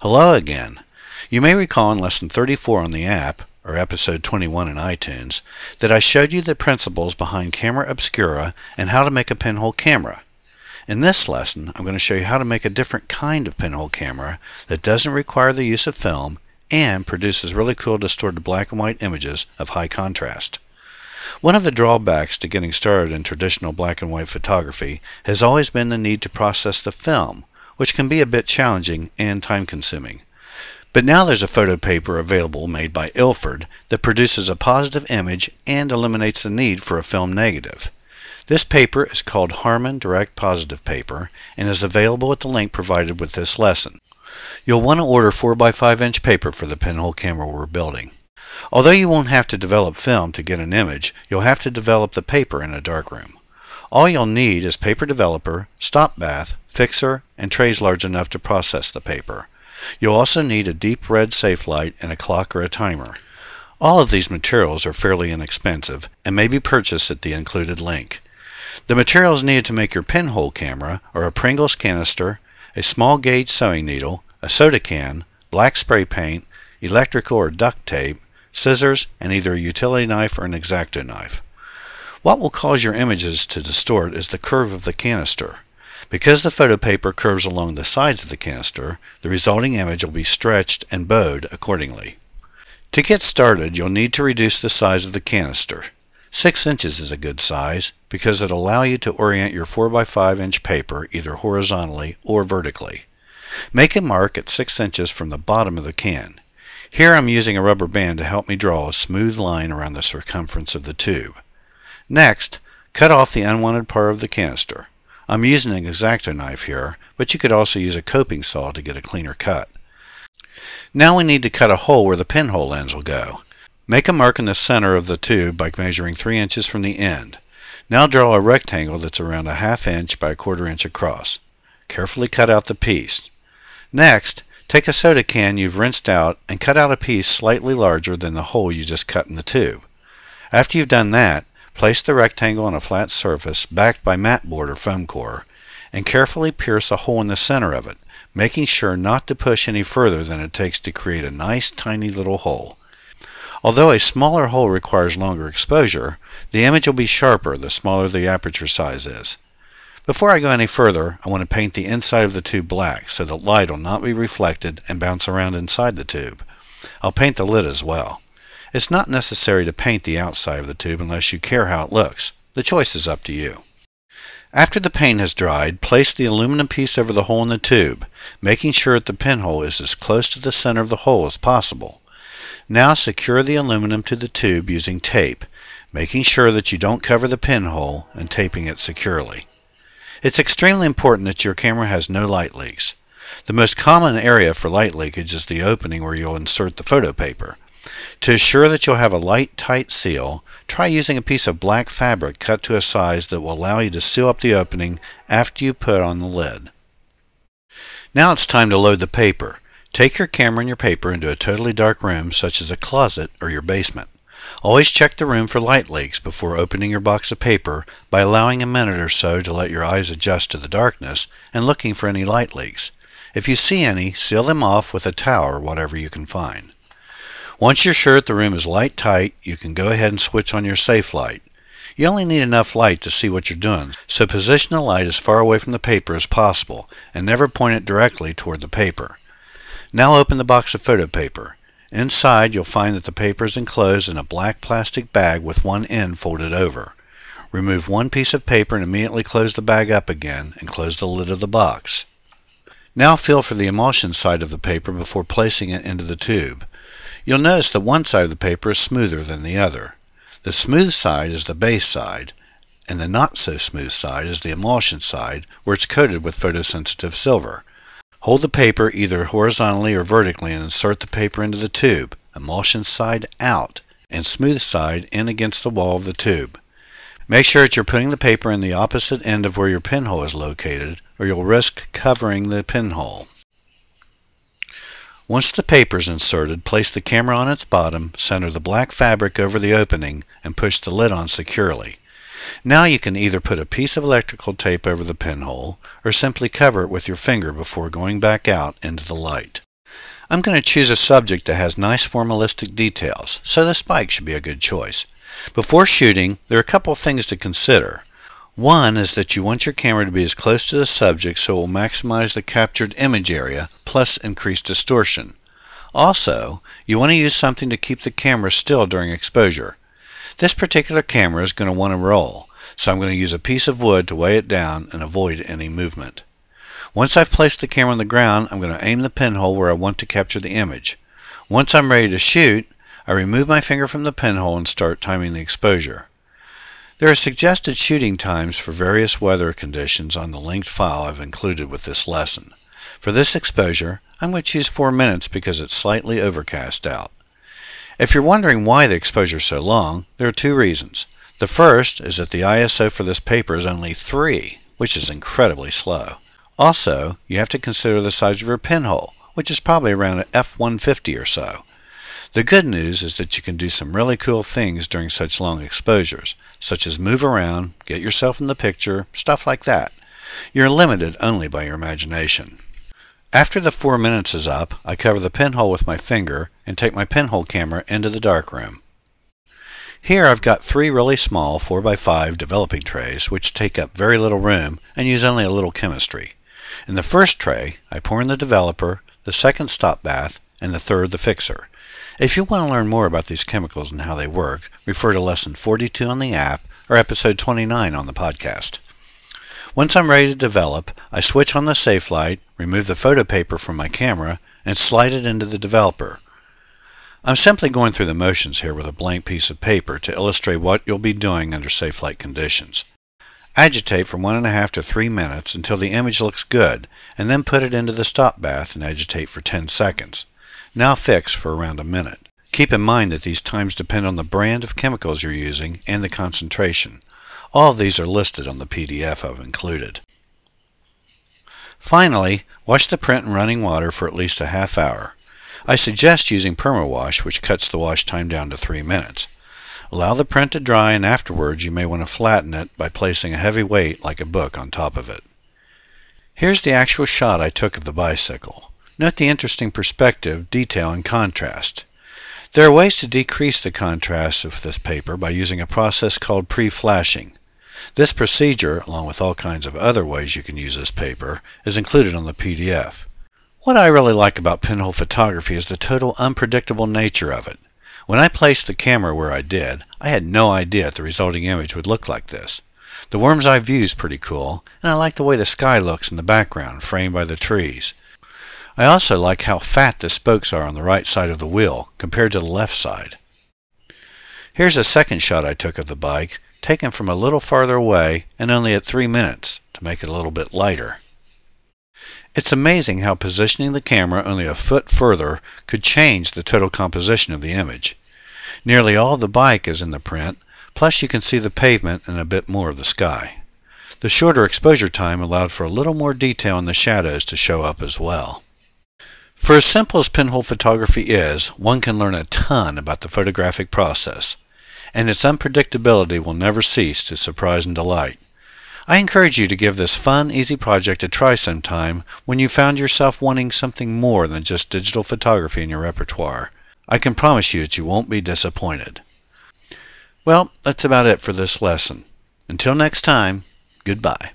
Hello again. You may recall in lesson 34 on the app, or episode 21 in iTunes, that I showed you the principles behind camera obscura and how to make a pinhole camera. In this lesson, I'm going to show you how to make a different kind of pinhole camera that doesn't require the use of film and produces really cool distorted black and white images of high contrast. One of the drawbacks to getting started in traditional black and white photography has always been the need to process the film, which can be a bit challenging and time-consuming. But now there's a photo paper available made by Ilford that produces a positive image and eliminates the need for a film negative. This paper is called Harman Direct Positive Paper and is available at the link provided with this lesson. You'll want to order 4x5-inch paper for the pinhole camera we're building. Although you won't have to develop film to get an image, you'll have to develop the paper in a darkroom. All you'll need is paper developer, stop bath, fixer, and trays large enough to process the paper. You'll also need a deep red safe light and a clock or a timer. All of these materials are fairly inexpensive and may be purchased at the included link. The materials needed to make your pinhole camera are a Pringles canister, a small gauge sewing needle, a soda can, black spray paint, electrical or duct tape, scissors, and either a utility knife or an X-Acto knife. What will cause your images to distort is the curve of the canister. Because the photo paper curves along the sides of the canister, the resulting image will be stretched and bowed accordingly. To get started, you'll need to reduce the size of the canister. 6 inches is a good size because it'll allow you to orient your 4x5-inch paper either horizontally or vertically. Make a mark at 6 inches from the bottom of the can. Here I'm using a rubber band to help me draw a smooth line around the circumference of the tube. Next, cut off the unwanted part of the canister. I'm using an X-Acto knife here, but you could also use a coping saw to get a cleaner cut. Now we need to cut a hole where the pinhole lens will go. Make a mark in the center of the tube by measuring 3 inches from the end. Now draw a rectangle that's around a 1/2 inch by a 1/4 inch across. Carefully cut out the piece. Next, take a soda can you've rinsed out and cut out a piece slightly larger than the hole you just cut in the tube. After you've done that, place the rectangle on a flat surface backed by mat board or foam core and carefully pierce a hole in the center of it, making sure not to push any further than it takes to create a nice tiny little hole. Although a smaller hole requires longer exposure, the image will be sharper the smaller the aperture size is. Before I go any further, I want to paint the inside of the tube black so that light will not be reflected and bounce around inside the tube. I'll paint the lid as well. It's not necessary to paint the outside of the tube unless you care how it looks. The choice is up to you. After the paint has dried, place the aluminum piece over the hole in the tube, making sure that the pinhole is as close to the center of the hole as possible. Now secure the aluminum to the tube using tape, making sure that you don't cover the pinhole and taping it securely. It's extremely important that your camera has no light leaks. The most common area for light leakage is the opening where you'll insert the photo paper. To assure that you'll have a light, tight seal, try using a piece of black fabric cut to a size that will allow you to seal up the opening after you put on the lid. Now it's time to load the paper. Take your camera and your paper into a totally dark room such as a closet or your basement. Always check the room for light leaks before opening your box of paper by allowing a minute or so to let your eyes adjust to the darkness and looking for any light leaks. If you see any, seal them off with a towel or whatever you can find. Once you're sure that the room is light tight, you can go ahead and switch on your safe light. You only need enough light to see what you're doing, so position the light as far away from the paper as possible and never point it directly toward the paper. Now open the box of photo paper. Inside, you'll find that the paper is enclosed in a black plastic bag with one end folded over. Remove one piece of paper and immediately close the bag up again and close the lid of the box. Now feel for the emulsion side of the paper before placing it into the tube. You'll notice that one side of the paper is smoother than the other. The smooth side is the base side, and the not so smooth side is the emulsion side, where it's coated with photosensitive silver. Hold the paper either horizontally or vertically and insert the paper into the tube, emulsion side out, and smooth side in against the wall of the tube. Make sure that you're putting the paper in the opposite end of where your pinhole is located, or you'll risk covering the pinhole. Once the paper is inserted, place the camera on its bottom, center the black fabric over the opening, and push the lid on securely. Now you can either put a piece of electrical tape over the pinhole, or simply cover it with your finger before going back out into the light. I'm going to choose a subject that has nice formalistic details, so the spike should be a good choice. Before shooting, there are a couple of things to consider. One is that you want your camera to be as close to the subject so it will maximize the captured image area, plus increase distortion. Also, you want to use something to keep the camera still during exposure. This particular camera is going to want to roll, so I'm going to use a piece of wood to weigh it down and avoid any movement. Once I've placed the camera on the ground, I'm going to aim the pinhole where I want to capture the image. Once I'm ready to shoot, I remove my finger from the pinhole and start timing the exposure. There are suggested shooting times for various weather conditions on the linked file I've included with this lesson. For this exposure, I'm going to choose 4 minutes because it's slightly overcast out. If you're wondering why the exposure is so long, there are 2 reasons. The first is that the ISO for this paper is only 3, which is incredibly slow. Also, you have to consider the size of your pinhole, which is probably around an F150 or so. The good news is that you can do some really cool things during such long exposures, such as move around, get yourself in the picture, stuff like that. You're limited only by your imagination. After the 4 minutes is up, I cover the pinhole with my finger and take my pinhole camera into the darkroom. Here I've got 3 really small 4x5 developing trays which take up very little room and use only a little chemistry. In the first tray, I pour in the developer, the second stop bath, and the third the fixer. If you want to learn more about these chemicals and how they work, refer to lesson 42 on the app or episode 29 on the podcast. Once I'm ready to develop, I switch on the safe light, remove the photo paper from my camera, and slide it into the developer. I'm simply going through the motions here with a blank piece of paper to illustrate what you'll be doing under safe light conditions. Agitate for 1.5 to 3 minutes until the image looks good, and then put it into the stop bath and agitate for 10 seconds. Now fix for around a minute. Keep in mind that these times depend on the brand of chemicals you're using and the concentration. All of these are listed on the PDF I've included. Finally, wash the print in running water for at least a half hour. I suggest using Permawash, which cuts the wash time down to 3 minutes. Allow the print to dry, and afterwards you may want to flatten it by placing a heavy weight like a book on top of it. Here's the actual shot I took of the bicycle. Note the interesting perspective, detail, and contrast. There are ways to decrease the contrast of this paper by using a process called pre-flashing. This procedure, along with all kinds of other ways you can use this paper, is included on the PDF. What I really like about pinhole photography is the total unpredictable nature of it. When I placed the camera where I did, I had no idea the resulting image would look like this. The worm's eye view is pretty cool, and I like the way the sky looks in the background, framed by the trees. I also like how fat the spokes are on the right side of the wheel, compared to the left side. Here's a second shot I took of the bike, taken from a little farther away and only at 3 minutes, to make it a little bit lighter. It's amazing how positioning the camera only a foot further could change the total composition of the image. Nearly all the bike is in the print, plus you can see the pavement and a bit more of the sky. The shorter exposure time allowed for a little more detail in the shadows to show up as well. For as simple as pinhole photography is, one can learn a ton about the photographic process, and its unpredictability will never cease to surprise and delight. I encourage you to give this fun, easy project a try sometime when you found yourself wanting something more than just digital photography in your repertoire. I can promise you that you won't be disappointed. Well, that's about it for this lesson. Until next time, goodbye.